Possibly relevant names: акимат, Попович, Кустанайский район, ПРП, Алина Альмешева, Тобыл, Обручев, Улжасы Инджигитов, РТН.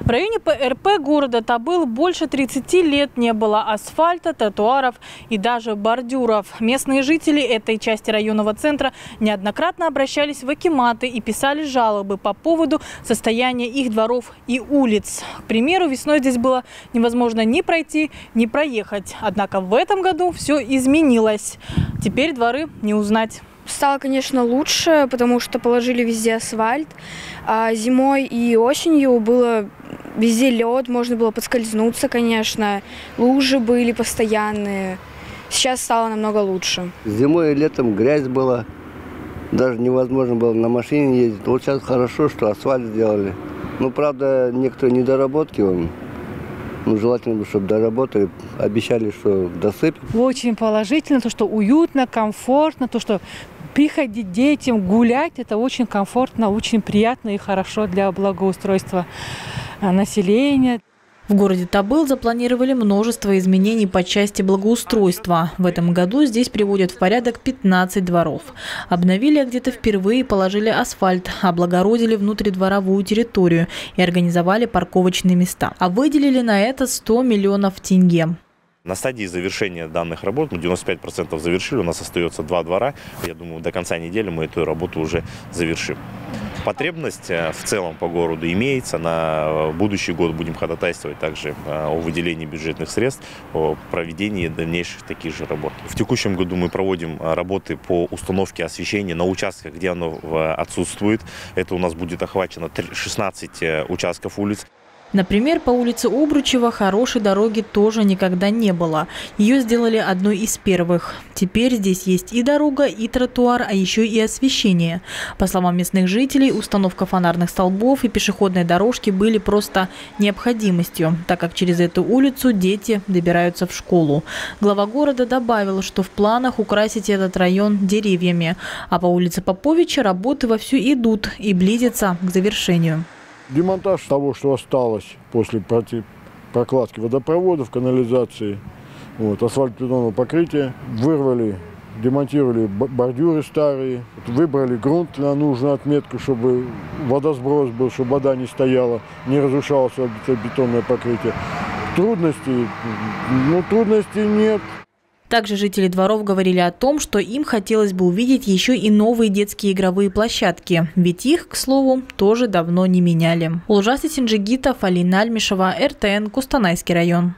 В районе ПРП города Тобыл больше 30 лет не было асфальта, тротуаров и даже бордюров. Местные жители этой части районного центра неоднократно обращались в акиматы и писали жалобы по поводу состояния их дворов и улиц. К примеру, весной здесь было невозможно ни пройти, ни проехать. Однако в этом году все изменилось. Теперь дворы не узнать. Стало, конечно, лучше, потому что положили везде асфальт, а зимой и осенью было везде лед, можно было подскользнуться, конечно, лужи были постоянные. Сейчас стало намного лучше. Зимой и летом грязь была, даже невозможно было на машине ездить. Вот сейчас хорошо, что асфальт сделали. Ну, правда, некоторые недоработки он. Ну, желательно бы, чтобы доработали, обещали, что досыпят. Очень положительно, то, что уютно, комфортно, то, что приходить детям, гулять, это очень комфортно, очень приятно и хорошо для благоустройства населения. В городе Тобыл запланировали множество изменений по части благоустройства. В этом году здесь приводят в порядок 15 дворов. Обновили, а где-то впервые положили асфальт, облагородили внутридворовую территорию и организовали парковочные места. А выделили на это 100 миллионов тенге. На стадии завершения данных работ мы 95% завершили, у нас остается 2 двора. Я думаю, до конца недели мы эту работу уже завершим. Потребность в целом по городу имеется. На будущий год будем ходатайствовать также о выделении бюджетных средств, о проведении дальнейших таких же работ. В текущем году мы проводим работы по установке освещения на участках, где оно отсутствует. Это у нас будет охвачено 16 участков улиц. Например, по улице Обручева хорошей дороги тоже никогда не было. Ее сделали одной из первых. Теперь здесь есть и дорога, и тротуар, а еще и освещение. По словам местных жителей, установка фонарных столбов и пешеходной дорожки были просто необходимостью, так как через эту улицу дети добираются в школу. Глава города добавил, что в планах украсить этот район деревьями. А по улице Поповича работы вовсю идут и близятся к завершению. Демонтаж того, что осталось после прокладки водопроводов, канализации, асфальтбетонного покрытия. Вырвали, демонтировали бордюры старые, выбрали грунт на нужную отметку, чтобы водосброс был, чтобы вода не стояла, не разрушалось бетонное покрытие. Трудностей? Ну, трудностей нет. Также жители дворов говорили о том, что им хотелось бы увидеть еще и новые детские игровые площадки. Ведь их, к слову, тоже давно не меняли. Улжасы Инджигитов, Алина Альмешева, РТН, Кустанайский район.